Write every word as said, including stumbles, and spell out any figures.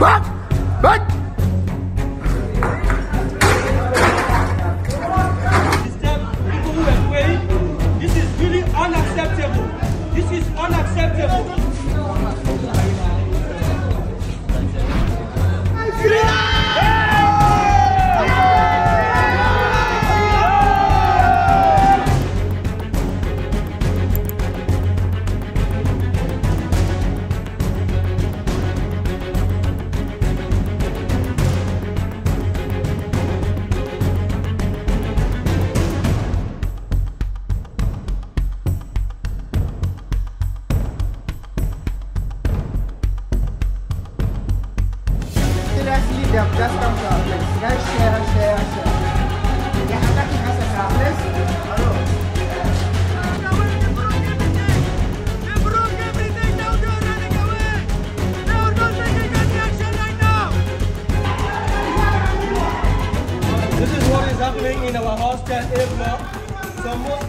This is really unacceptable. This is unacceptable. They have just come to our place. Guys, share and share and share. They are attacking us at our place. Hello. They broke everything. They broke everything. Now they're running away. Now they're taking any action right now. This is what is happening in our hostel A block. Some more